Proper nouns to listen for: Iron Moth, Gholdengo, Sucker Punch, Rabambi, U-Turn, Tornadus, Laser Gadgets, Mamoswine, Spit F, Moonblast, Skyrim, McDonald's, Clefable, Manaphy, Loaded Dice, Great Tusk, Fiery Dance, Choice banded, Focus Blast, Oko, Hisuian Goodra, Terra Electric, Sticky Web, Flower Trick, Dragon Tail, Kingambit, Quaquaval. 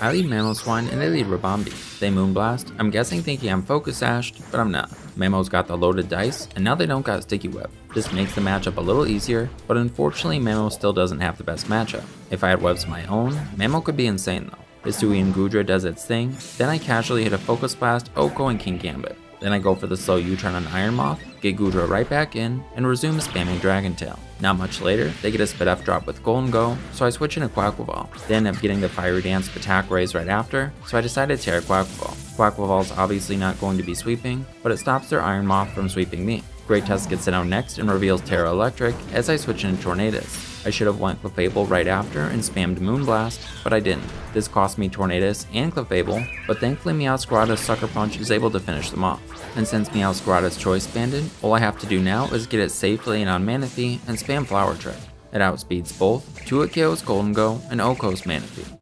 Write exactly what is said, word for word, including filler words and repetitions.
I lead Mamoswine and they lead Rabambi. They Moonblast, I'm guessing thinking I'm Focus Ashed, but I'm not. Mamo's got the loaded dice, and now they don't got Sticky Web. This makes the matchup a little easier, but unfortunately Mamo still doesn't have the best matchup. If I had webs of my own, Mamo could be insane though. Hisuian Goodra does its thing, then I casually hit a Focus Blast, Oko and Kingambit. Then I go for the slow U-Turn on Iron Moth, get Goodra right back in, and resume spamming Dragon Tail. Not much later, they get a Spit F drop with Gholdengo, so I switch into Quaquaval. They end up getting the Fiery Dance attack raise right after, so I decide to tear Quaquaval. Quaquaval's obviously not going to be sweeping, but it stops their Iron Moth from sweeping me. Great Tusk gets it out next and reveals Terra Electric as I switch into Tornadus. I should have went Clefable right after and spammed Moonblast, but I didn't. This cost me Tornadus and Clefable, but thankfully Meow's Scarada's Sucker Punch is able to finish them off. And since Meow's Scarada's Choice banded, all I have to do now is get it safely in on Manaphy and spam Flower Trick. It outspeeds both, two it K Os Gholdengo and Oko's Manaphy.